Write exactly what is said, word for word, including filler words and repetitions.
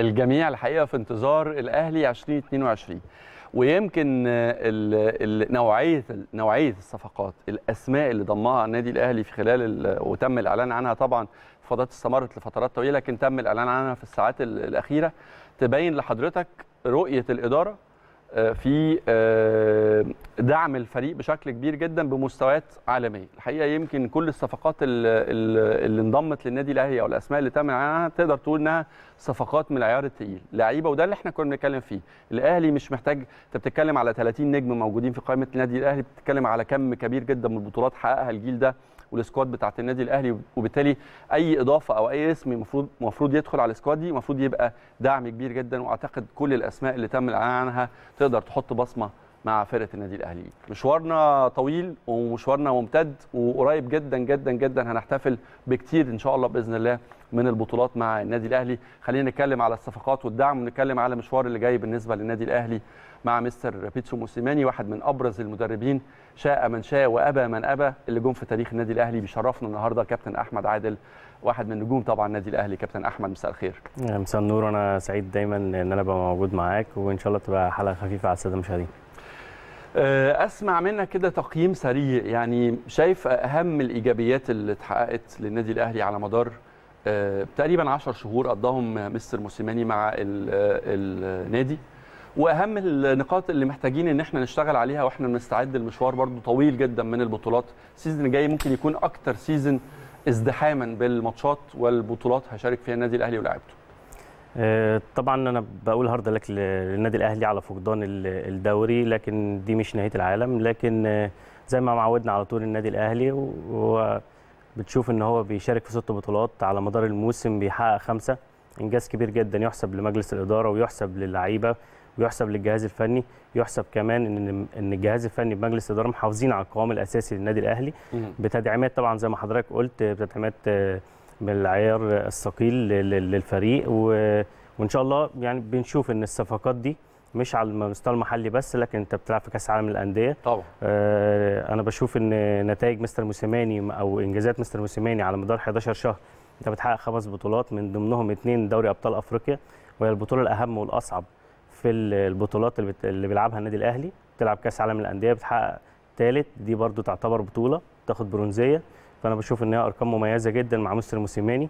الجميع الحقيقه في انتظار الاهلي ألفين واثنين وعشرين، ويمكن نوعيه نوعيه الصفقات، الاسماء اللي ضمها النادي الاهلي في خلال وتم الاعلان عنها، طبعا فضلت استمرت لفترات طويله لكن تم الاعلان عنها في الساعات الاخيره، تبين لحضرتك رؤيه الاداره في دعم الفريق بشكل كبير جدا بمستويات عالميه. الحقيقه يمكن كل الصفقات اللي انضمت للنادي الاهلي او الاسماء اللي تم عنها تقدر تقول انها صفقات من العيار الثقيل، لعيبه، وده اللي احنا كنا بنتكلم فيه. الاهلي مش محتاج، انت بتتكلم على ثلاثين نجم موجودين في قائمه النادي الاهلي، بتتكلم على كم كبير جدا من البطولات حققها الجيل ده والسكواد بتاعت النادي الاهلي، وبالتالي اي اضافه او اي اسم المفروض المفروض يدخل على السكواد دي المفروض يبقى دعم كبير جدا، واعتقد كل الاسماء اللي تم الاعلان عنها تقدر تحط بصمه مع فرقه النادي الاهلي. مشوارنا طويل ومشوارنا ممتد، وقريب جدا جدا جدا هنحتفل بكتير ان شاء الله باذن الله من البطولات مع النادي الاهلي. خلينا نتكلم على الصفقات والدعم ونتكلم على المشوار اللي جاي بالنسبه للنادي الاهلي مع مستر بيتسو موسيماني، واحد من ابرز المدربين، شاء من شاء وابى من ابى، اللي جم في تاريخ النادي الاهلي. بيشرفنا النهارده كابتن احمد عادل، واحد من نجوم طبعا النادي الاهلي. كابتن احمد مساء الخير. مساء النور، انا سعيد دايما ان انا ابقى موجود معاك، وان شاء الله تبقى حلقه خفيفه على الساده المشاهدين. اسمع منك كده تقييم سريع، يعني شايف اهم الايجابيات اللي اتحققت للنادي الاهلي على مدار تقريبا عشر شهور قضاهم مستر موسيماني مع النادي، واهم النقاط اللي محتاجين ان احنا نشتغل عليها واحنا بنستعد للمشوار برضو طويل جدا من البطولات. السيزون الجاي ممكن يكون اكتر سيزون ازدحاما بالماتشات والبطولات هشارك فيها النادي الاهلي ولاعيبته. طبعا انا بقول هارد لك للنادي الاهلي على فقدان الدوري، لكن دي مش نهايه العالم، لكن زي ما معودنا على طول النادي الاهلي و بتشوف ان هو بيشارك في ست بطولات على مدار الموسم، بيحقق خمسه، انجاز كبير جدا يحسب لمجلس الاداره ويحسب للعيبه ويحسب للجهاز الفني، يحسب كمان ان ان الجهاز الفني بمجلس الاداره محافظين على القوام الاساسي للنادي الاهلي بتدعيمات، طبعا زي ما حضرتك قلت بتدعيمات بالعيار الثقيل للفريق، وان شاء الله يعني بنشوف ان الصفقات دي مش على المستوى المحلي بس، لكن انت بتلعب في كاس العالم للانديه طبعا. آه انا بشوف ان نتائج مستر موسيماني او انجازات مستر موسيماني على مدار حداشر شهر، انت بتحقق خمس بطولات من ضمنهم اثنين دوري ابطال افريقيا، وهي البطوله الاهم والاصعب في البطولات اللي, بت... اللي بيلعبها النادي الاهلي. بتلعب كاس العالم للانديه بتحقق ثالث، دي برده تعتبر بطوله، تاخد برونزيه، فانا بشوف ان هي ارقام مميزه جدا مع مستر موسيماني.